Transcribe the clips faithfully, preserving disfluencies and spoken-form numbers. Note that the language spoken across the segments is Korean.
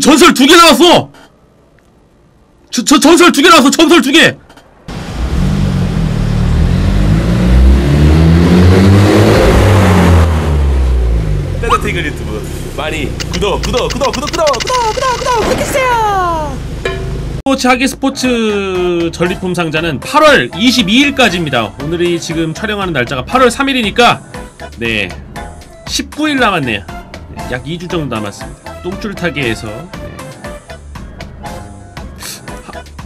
지금 전설 두 개 나왔어! 저, 저 전설 두 개 나왔어! 전설 두 개! 따뜻해글 유튜브 많이 구독 구독 구독 구독 구독 구독 구독 구독 구독해주세요. 스포츠 하기 스포츠 전리품 상자는 팔월 이십이일까지입니다 오늘이 지금 촬영하는 날짜가 팔월 삼일이니까 네 십구일 남았네요. 네, 약 이주 정도 남았습니다. 똥줄타기에서 네.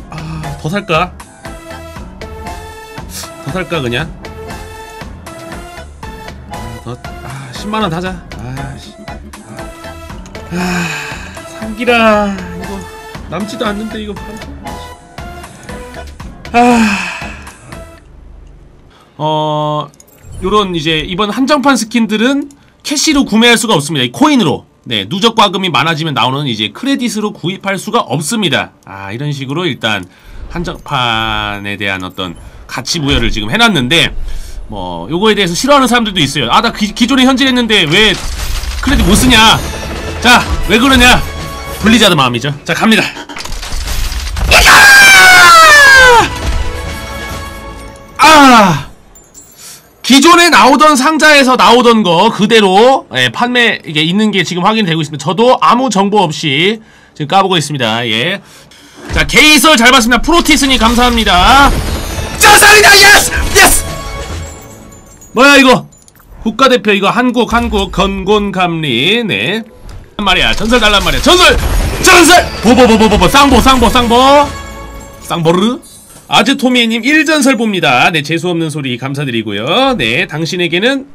아, 더 살까? 더 살까 그냥? 더, 아 십만원 하자. 아, 씨. 아 삼기라 이거 남지도 않는데 이거 아 어... 요런 이제 이번 한정판 스킨들은 캐시로 구매할 수가 없습니다. 이 코인으로 네 누적 과금이 많아지면 나오는 이제 크레딧으로 구입할 수가 없습니다. 아 이런 식으로 일단 한정판에 대한 어떤 가치 부여를 지금 해놨는데 뭐 요거에 대해서 싫어하는 사람들도 있어요. 아 나 기존에 현질했는데 왜 크레딧 못 쓰냐? 자 왜 그러냐? 블리자드 마음이죠. 자 갑니다. 아! 기존에 나오던 상자에서 나오던 거 그대로 예, 판매 이게 있는 게 지금 확인되고 있습니다. 저도 아무 정보 없이 지금 까보고 있습니다. 예. 자 게이설 잘 봤습니다. 프로티스님 감사합니다. 짜살이다 예스 예스. 뭐야 이거 국가대표 이거 한국 한국 건곤감리 네 말이야 전설 달란 말이야 전설 전설 보보보보보보 쌍보 쌍보 쌍보 쌍보르 아즈토미님 일전설 봅니다. 네, 재수없는 소리 감사드리고요. 네, 당신에게는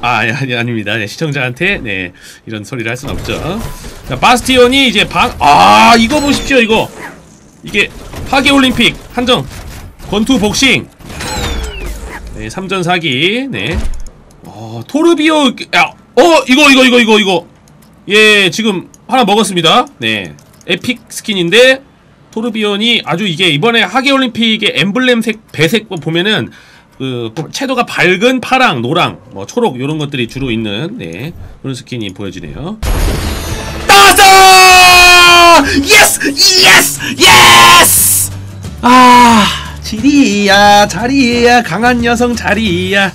아, 아니, 아닙니다. 네, 시청자한테 네, 이런 소리를 할 순 없죠. 자, 바스티온이 이제 방... 아, 이거 보십시오, 이거. 이게 파괴올림픽, 한정, 권투 복싱 네, 삼전 사기, 네 어, 토르비오... 야, 어, 이거, 이거, 이거, 이거, 이거 예, 지금 하나 먹었습니다. 네, 에픽 스킨인데 토르비온이 아주 이게 이번에 하계올림픽의 엠블렘색 배색 보면은 그 채도가 밝은 파랑, 노랑, 뭐 초록 요런 것들이 주로 있는 네 그런 스킨이 보여지네요. 나왔어! 예스! 예스! 예스! 아 지리야 자리야 강한 여성 자리야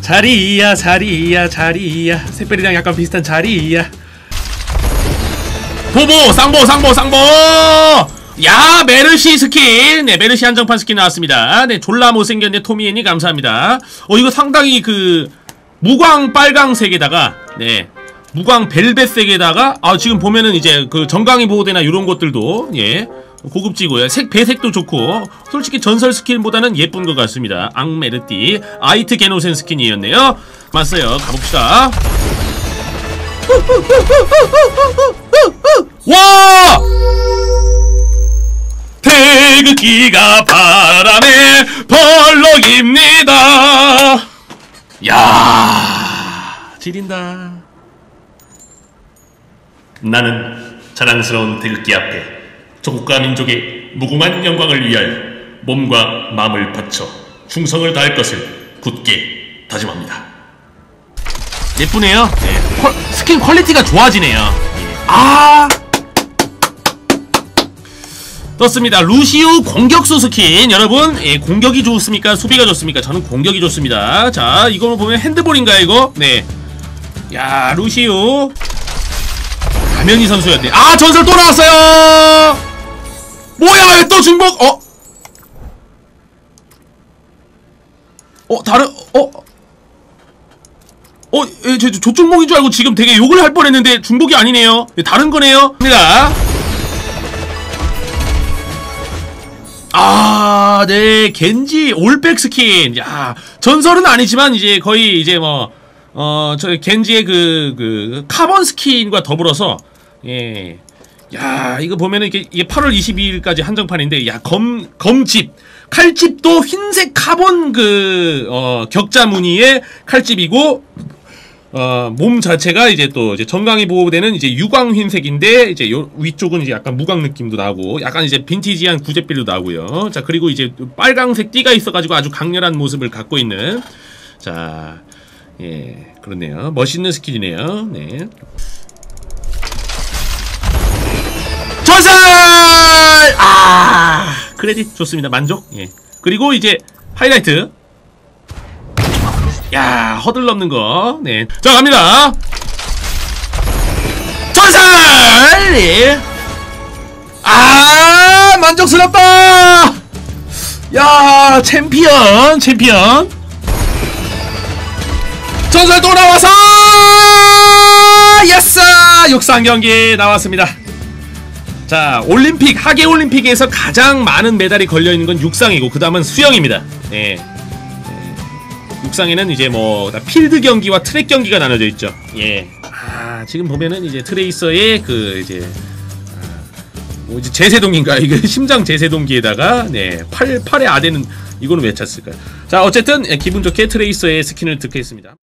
자리야 자리야 자리야 샛별이랑 약간 비슷한 자리야 보보! 쌍보! 쌍보! 쌍보! 야 메르시 스킨 네 메르시 한정판 스킨 나왔습니다. 네 졸라 못생겼네 토미애니 감사합니다. 어 이거 상당히 그 무광 빨강색에다가 네 무광 벨벳색에다가 아 지금 보면은 이제 그 정강이 보호대나 요런 것들도 예 고급지고요. 색 배색도 좋고 솔직히 전설 스킨보다는 예쁜 것 같습니다. 앙메르띠 아이트 게노센 스킨이었네요. 맞어요. 가봅시다. 와 태극기가 바람에 벌렁입니다. 야 지린다. 나는 자랑스러운 태극기 앞에 조국과 민족의 무궁한 영광을 위하여 몸과 마음을 바쳐 충성을 다할 것을 굳게 다짐합니다. 예쁘네요. 네. 퀄, 스킨 퀄리티가 좋아지네요. 아 떴습니다. 루시우 공격수 스킨 여러분 예, 공격이 좋습니까? 수비가 좋습니까? 저는 공격이 좋습니다. 자 이거 보면 핸드볼인가요 이거? 네. 야 루시우 가면이 선수였네. 아 전설 또 나왔어요. 뭐야 왜 또 중복? 어? 어 다른 어? 어? 예, 저, 저, 조총목인 줄 알고 지금 되게 욕을 할 뻔했는데 중복이 아니네요. 예, 다른 거네요. 갑니다. 아, 네, 겐지 올백 스킨. 야, 전설은 아니지만 이제 거의 이제 뭐 어, 저 겐지의 그, 그 카본 스킨과 더불어서 예, 야, 이거 보면은 이게 이게 팔월 이십이일까지 한정판인데, 야, 검 검집, 칼집도 흰색 카본 그 어, 격자 무늬의 칼집이고, 어, 몸 자체가 이제 또 이제 정강이 보호되는 이제 유광 흰색인데 이제 요 위쪽은 이제 약간 무광 느낌도 나고 약간 이제 빈티지한 구제빌도 나고요. 자 그리고 이제 빨강색 띠가 있어가지고 아주 강렬한 모습을 갖고 있는 자 예 그렇네요. 멋있는 스킬이네요. 네. 건설! 아, 크레딧 좋습니다. 만족. 예. 그리고 이제 하이라이트. 야, 허들 넘는 거. 네. 자, 갑니다. 전설! 예. 아, 만족스럽다. 야, 챔피언, 챔피언. 전설 또 나와서! 예스! 육상 경기 나왔습니다. 자, 올림픽, 하계 올림픽에서 가장 많은 메달이 걸려있는 건 육상이고, 그 다음은 수영입니다. 예. 육상에는 이제 뭐, 필드 경기와 트랙 경기가 나눠져 있죠. 예. 아, 지금 보면은 이제 트레이서의 그, 이제, 뭐 이제 제세동인가? 이거 심장 제세동기에다가 네, 팔, 팔에 아대는 이거는 왜 찼을까요? 자, 어쨌든 기분 좋게 트레이서의 스킨을 득했습니다.